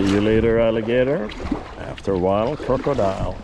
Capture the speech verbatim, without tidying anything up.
See you later, alligator. After a while, crocodile.